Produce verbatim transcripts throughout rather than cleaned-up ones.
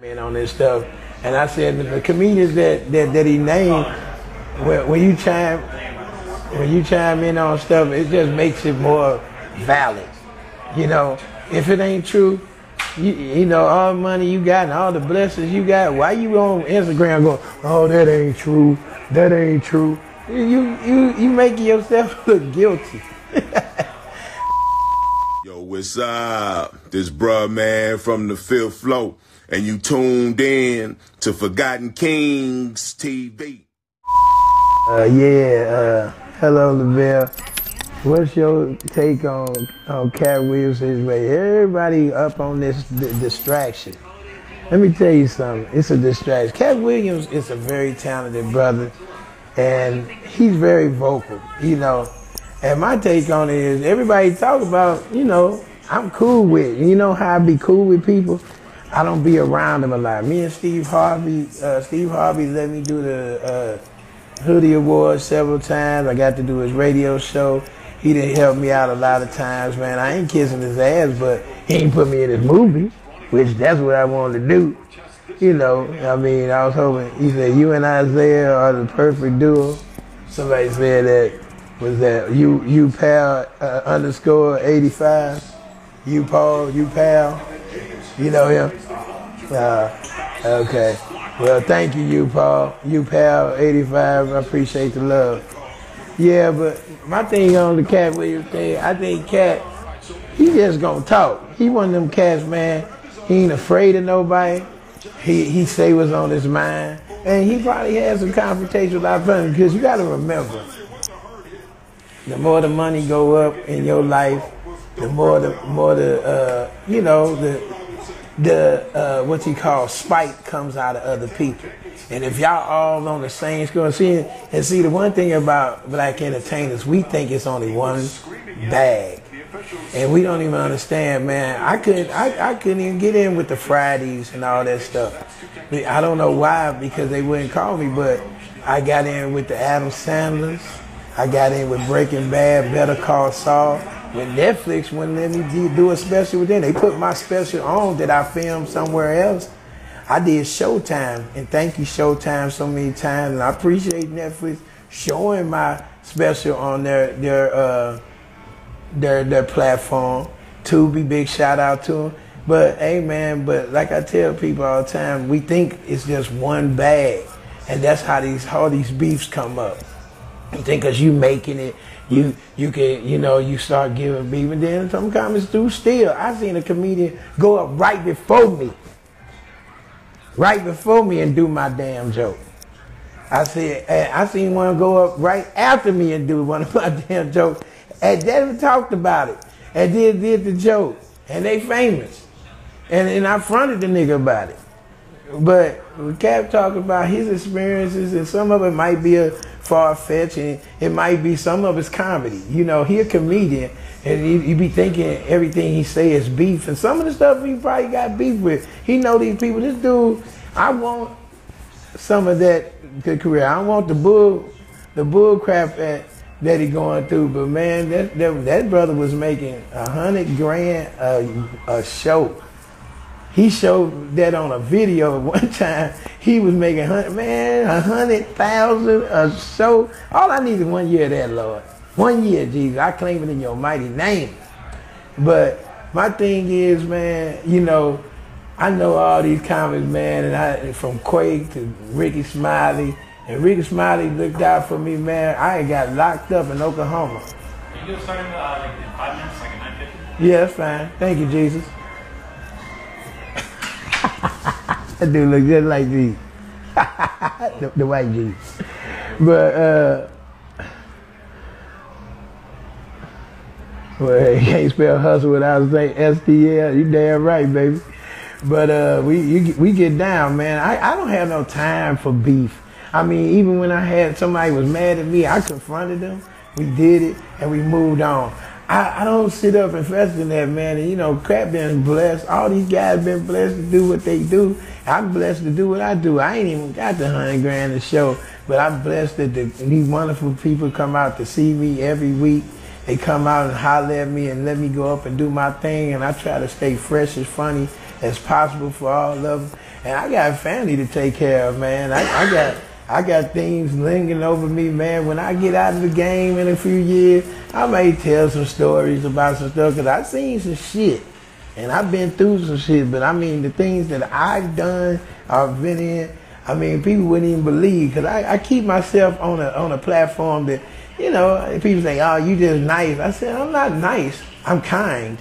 man on this stuff. And I said the comedians that, that, that he named, when, when you chime when you chime in on stuff, it just makes it more valid. You know, if it ain't true, you, you know, all the money you got and all the blessings you got, why you on Instagram going, oh, that ain't true, that ain't true? You you you making yourself look guilty. Yo, what's up? This bruh man from the fifth floor, and you tuned in to Forgotten Kings T V. Uh, yeah, uh, hello, Lavell. What's your take on on Katt Williams' way? Everybody up on this d distraction. Let me tell you something. It's a distraction. Katt Williams is a very talented brother, and he's very vocal, you know. And my take on it is everybody talk about, you know, I'm cool with, you know how I be cool with people? I don't be around them a lot. Me and Steve Harvey, uh, Steve Harvey let me do the uh, Hoodie Awards several times. I got to do his radio show. He didn't help me out a lot of times, man. I ain't kissing his ass, but he ain't put me in his movie, which that's what I wanted to do. You know, I mean, I was hoping, he said, you and Isaiah are the perfect duo. Somebody said that, was that you, you pal uh, underscore eighty-five, you Paul, you pal, you know him? Uh, okay, well, thank you, you Paul, you pal eighty-five, I appreciate the love. Yeah, but my thing on the Katt Williams thing, I think Katt, he just gonna talk. He one of them cats, man, he ain't afraid of nobody. He, he say what's on his mind, and he probably had some confrontation with our friends, because you got to remember, the more the money go up in your life, the more the, more the uh, you know, the, the uh, what you call spite comes out of other people. And if y'all all on the same school, see, and see the one thing about black entertainers, we think it's only one bag. And we don't even understand, man. I couldn't, I, I couldn't even get in with the Fridays and all that stuff. I don't know why, because they wouldn't call me, but I got in with the Adam Sandlers. I got in with Breaking Bad, Better Call Saul. When Netflix wouldn't let me do a special with them, they put my special on that I filmed somewhere else. I did Showtime, and thank you, Showtime, so many times. And I appreciate Netflix showing my special on their, their, uh, Their, their platform. Tubi, big shout out to them. But hey man, but like I tell people all the time, we think it's just one bag, and that's how these how these beefs come up. You think because you making it, you you can you know you start giving beef, and then some comments do steal. I seen a comedian go up right before me, right before me, and do my damn joke. I said I seen one go up right after me and do one of my damn jokes. And they never talked about it. And they did the joke. And they famous. And, and I fronted the nigga about it. But Katt talked about his experiences, and some of it might be a far-fetched, and it might be some of it's comedy. You know, he a comedian, and you, you be thinking everything he say is beef. And some of the stuff he probably got beef with. He know these people. This dude, I want some of that good career. I don't want the bull, the bull crap at, that he going through, but man, that that, that brother was making a hundred grand a, a show. He showed that on a video one time. He was making hundred man a hundred thousand a show. All I need is one year of that, Lord. One year, Jesus, I claim it in your mighty name. But my thing is, man, you know, I know all these comments, man, and I from Quake to Rickey Smiley. And Rickey Smiley looked out for me, man. I ain't got locked up in Oklahoma. Can you do something uh, like in five minutes, like nine fifty? Yeah, that's fine. Thank you, Jesus. That dude look just like Jesus. the, the white Jesus. But, uh... well, you can't spell hustle without saying S T L. You damn right, baby. But, uh, we, you, we get down, man. I, I don't have no time for beef. I mean, even when I had somebody was mad at me, I confronted them, we did it, and we moved on. I, I don't sit up and fester in that, man. And, you know, Katt been blessed. All these guys been blessed to do what they do. I'm blessed to do what I do. I ain't even got the hundred grand to show, but I'm blessed that the, these wonderful people come out to see me every week. They come out and holler at me and let me go up and do my thing, and I try to stay fresh as funny as possible for all of them. and I got family to take care of, man. I, I got I got things lingering over me, man. When I get out of the game in a few years, I may tell some stories about some stuff, because I seen some shit, and I've been through some shit. But I mean, the things that I've done, I've been in, I mean, people wouldn't even believe, because I, I keep myself on a on a platform that, you know, people say, oh, you just nice. I said, I'm not nice. I'm kind.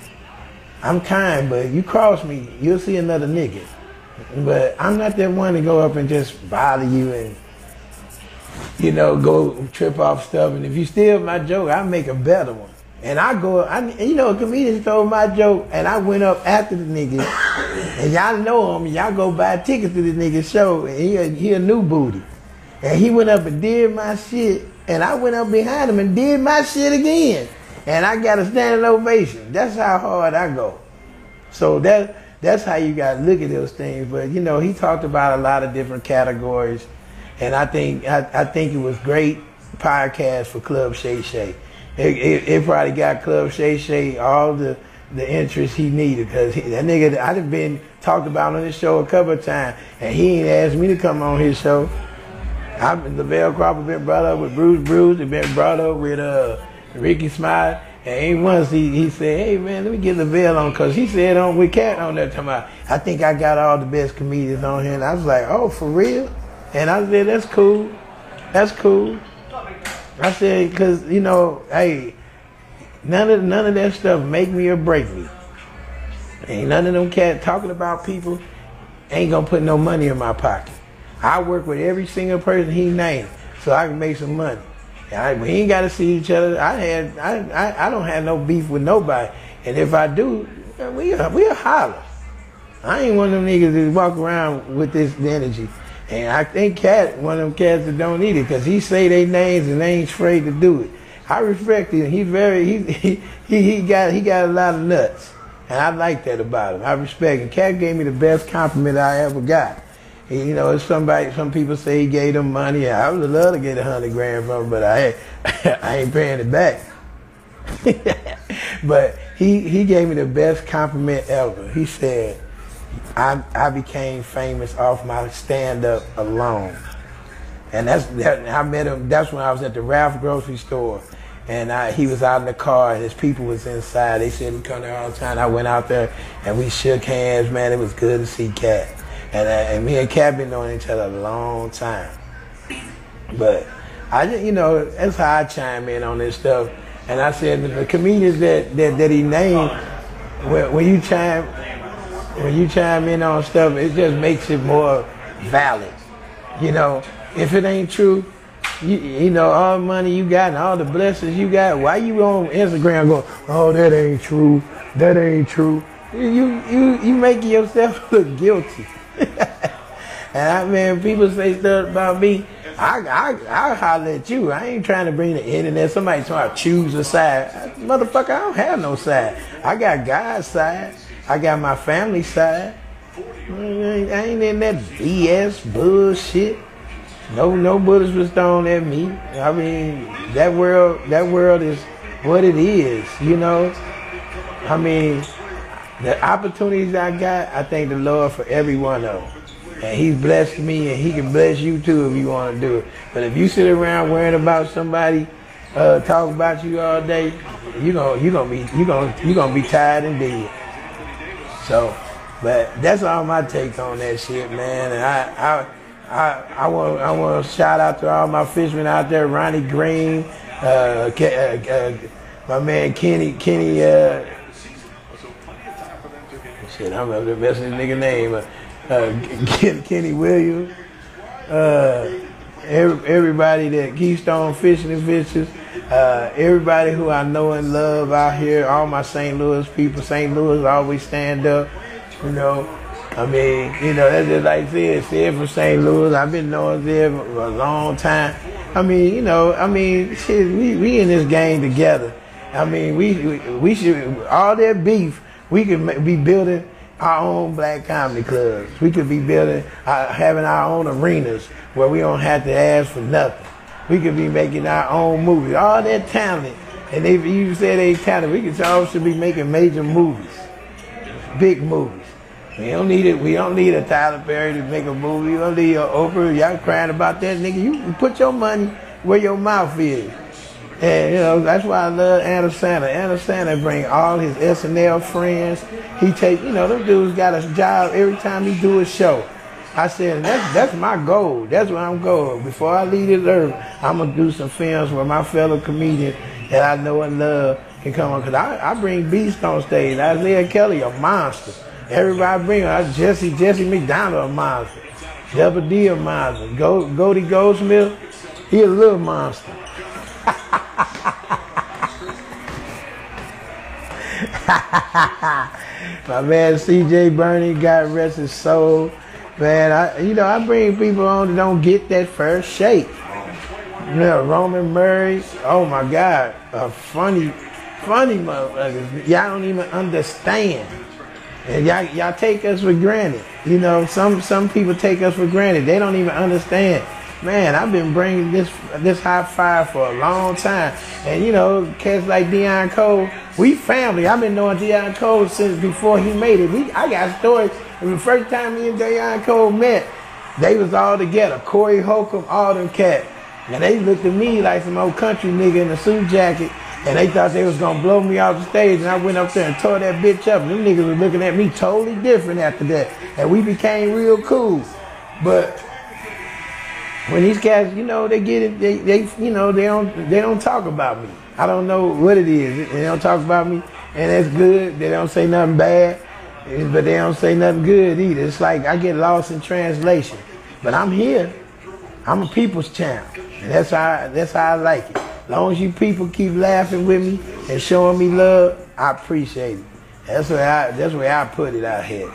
I'm kind, but you cross me, you'll see another nigga. But I'm not that one to go up and just bother you and, you know, go trip off stuff. And if you steal my joke, I make a better one. And I go, I, you know, a comedian stole my joke, and I went up after the nigga. And y'all know him, y'all go buy tickets to the nigga's show, and he a, he a new booty. And he went up and did my shit, and I went up behind him and did my shit again. And I got a standing ovation. That's how hard I go. So that that's how you got to look at those things. But, you know, he talked about a lot of different categories. And I think I, I think it was great podcast for Club Shay Shay. It, it, it probably got Club Shay Shay all the, the interest he needed. Because that nigga, I done been talked about on this show a couple of times. And he ain't asked me to come on his show. I've been, Lavell Crawford been brought up with Bruce Bruce. They've been brought up with uh, Rickey Smiley. And once he, he said, hey, man, let me get Lavell on, because he said on with Katt on that time, I, I think I got all the best comedians on here. And I was like, oh, for real? And I said, that's cool. That's cool. I said, because, you know, hey, none of, none of that stuff make me or break me. Ain't none of them cats talking about people ain't going to put no money in my pocket. I work with every single person he named so I can make some money. I, we ain't got to see each other. I had I, I I don't have no beef with nobody. And if I do, we a, we a holler. I ain't one of them niggas that walk around with this energy. And I think Katt, one of them cats that don't need it, because he say they names and they ain't afraid to do it. I respect him. He very he he he got he got a lot of nuts, and I like that about him. I respect him. Katt gave me the best compliment I ever got. You know, if somebody, some people say he gave them money, I would love to get a hundred grand from him, but I, I ain't paying it back. But he, he gave me the best compliment ever. He said, I, I became famous off my stand-up alone. And that's, that, I met him, that's when I was at the Ralph grocery store. And I, he was out in the car, and his people was inside. They said, we come there all the time. I went out there, and we shook hands, man. It was good to see Katt. And, uh, and me and Katt been knowing each other a long time. But, I just, you know, that's how I chime in on this stuff. And I said, the comedians that, that, that he named, when, when, you chime, when you chime in on stuff, it just makes it more valid. You know, if it ain't true, you, you know, all the money you got and all the blessings you got, why you on Instagram going, oh, that ain't true, that ain't true. You, you, you making yourself look guilty. And I mean, people say stuff about me, I, I, I holler at you. I ain't trying to bring the internet. Somebody trying to choose a side. I, motherfucker, I don't have no side. I got God's side. I got my family side. I ain't, I ain't in that B S bullshit. No, no bullets was thrown at me. I mean, that world, that world is what it is, you know. I mean, the opportunities I got, I thank the Lord for every one of them. And He's blessed me, and He can bless you too if you want to do it. But if you sit around worrying about somebody uh, talking about you all day, you gonna you gonna be you gonna you gonna be tired and dead. So, but that's all my take on that shit, man. And I I I, I want I want to shout out to all my fishermen out there, Ronnie Green, uh, uh, uh, my man Kenny Kenny. Uh, shit, I'm up there messing his nigga name. Uh, Uh, Kenny Williams, uh, every, everybody that Keystone Fishing and Fishes, uh, everybody who I know and love out here, all my Saint Louis people. Saint Louis always stand up, you know. I mean, you know, that's just like Sid, Sid from Saint Louis. I've been knowing Sid for a long time. I mean, you know, I mean, shit, we, we in this game together. I mean, we, we, we should, all that beef, we could be building our own black comedy clubs. We could be building, uh, having our own arenas where we don't have to ask for nothing. We could be making our own movies. All that talent, and if you say they talented, we could all should be making major movies, big movies. We don't need it. We don't need a Tyler Perry to make a movie. We don't need a Oprah. Y'all crying about that, nigga. You put your money where your mouth is. And, you know, that's why I love Anna Santa. Anna Santa bring all his S N L friends. He take, you know, them dudes got a job every time he do a show. I said, that's, that's my goal. That's where I'm going. Before I leave this earth, I'm going to do some films where my fellow comedians that I know and love can come on. Because I, I bring beasts on stage. Isaiah Kelly, a monster. Everybody bring her. Jesse, Jesse McDonald, a monster. Double D, a monster. Go, Goldie Goldsmith, he a little monster. My man C J Bernie, God rest his soul. Man, I, you know, I bring people on that don't get that first shake. You know, Roman Murray, oh my God, a funny, funny motherfucker. Y'all don't even understand. And y'all, y'all take us for granted. You know, some some people take us for granted. They don't even understand. Man, I've been bringing this this high five for a long time. And, you know, cats like Deon Cole, we family. I've been knowing Deon Cole since before he made it. We, I got stories. And the first time me and Deon Cole met, they was all together. Corey Holcomb, Autumn, Katt. And they looked at me like some old country nigga in a suit jacket, and they thought they was going to blow me off the stage, and I went up there and tore that bitch up. And them niggas was looking at me totally different after that. And we became real cool. But when these cats, you know, they get it, they, they you know, they don't, they don't talk about me. I don't know what it is. They don't talk about me, and that's good. They don't say nothing bad. But they don't say nothing good either. It's like I get lost in translation. But I'm here. I'm a people's child. And that's how I, that's how I like it. As long as you people keep laughing with me and showing me love, I appreciate it. That's where I, that's where I put it out here.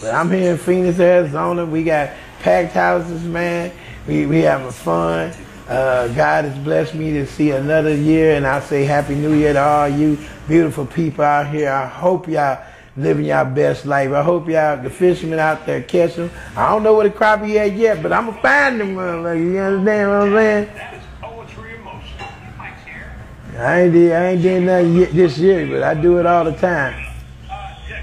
But I'm here in Phoenix, Arizona. We got packed houses, man. We we having fun. Uh, God has blessed me to see another year, and I say Happy New Year to all you beautiful people out here. I hope y'all living y'all best life. I hope y'all, the fishermen out there, catch them. I don't know where the crappie at yet, but I'm going to find them motherfuckers. You understand what I'm saying? That is poetry in motion. I ain't did, I ain't did nothing yet this year, but I do it all the time. Uh, yeah,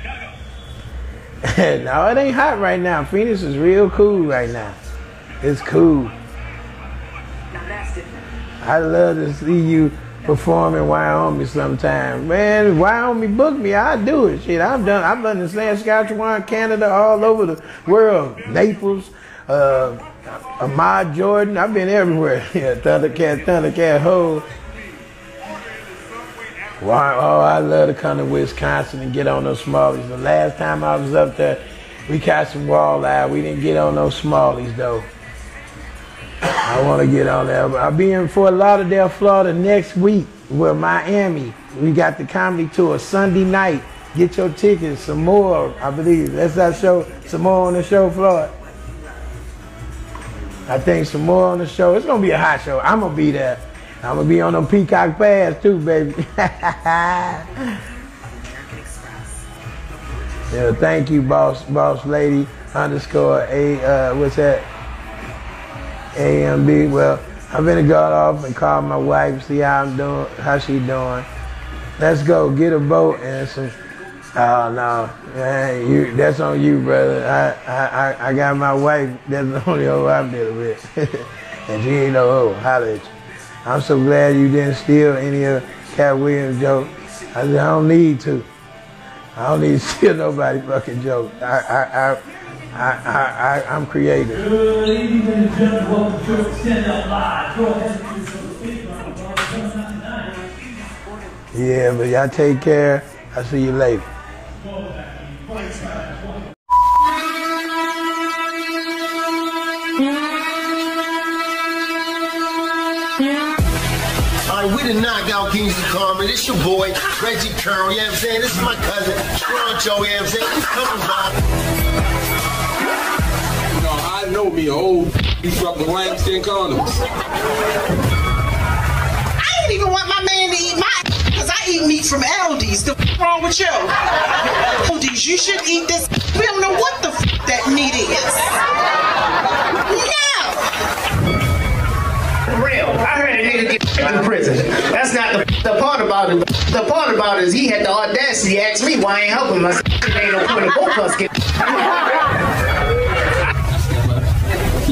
gotta go. No, it ain't hot right now. Phoenix is real cool right now. It's cool. I love to see you perform in Wyoming sometime. Man, Wyoming book me, I do it. Shit, I've done, I've done this land, Saskatchewan, Canada, all over the world. Naples, uh, Ahmad, Jordan, I've been everywhere. Yeah, Thundercat, Thundercat Hole. Wow, oh, I love to come to Wisconsin and get on those smallies. The last time I was up there, we caught some walleye. We didn't get on no smallies though. I want to get on there. I'll be in Fort Lauderdale, Florida next week with Miami. We got the comedy tour Sunday night. Get your tickets. Some more, I believe. That's our show. Some more on the show, Floyd. I think some more on the show. It's going to be a hot show. I'm going to be there. I'm going to be on them Peacock Pass too, baby. Yeah, thank you, boss, boss lady, underscore A, uh, what's that? A M B. Well, I'm gonna go off and call my wife, see how I'm doing, how she doing. Let's go get a boat and some. Oh no, man, you, that's on you, brother. I, I, I got my wife. That's the only hoe I'm dealing with, and she ain't no hoe. Holla at you. I'm so glad you didn't steal any of Katt Williams' jokes. I said I don't need to. I don't need to steal nobody fucking joke. I, I, I. I, I, I, I'm creative. Ladies and gentlemen, welcome to S N L Live. Go ahead and do some. Yeah, but y'all take care. I'll see you later. Alright, we the Knockout Kings of Karma. This your boy, Reggie Curl, you know what I'm saying? This is my cousin, Troncho, you know what I'm saying? He's coming by. I know me, old he's from the Langston condoms. I don't even want my man to eat my because I eat meat from L Ds. The f wrong with you? L Ds, you should eat this. We don't know what the f that meat is. No! For real, I heard a nigga get in prison. That's not the f The part about it, the part about it is he had the audacity to ask me why I ain't helping him. I said, there ain't no point in both of us getting.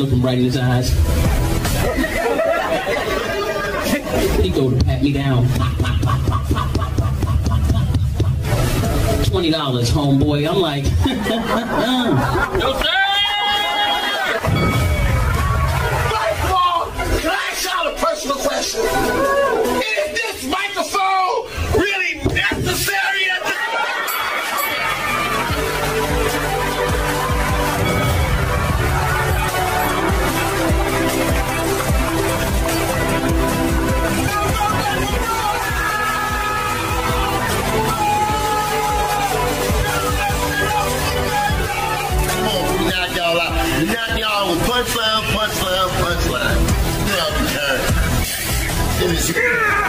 Look him right in his eyes. He go to pat me down. twenty dollars, homeboy. I'm like, no, sir. Personal question. Is this microphone really necessary at this point? Come on, we knock y'all out. We knock y'all with punchline, punchline, punchline. Yeah.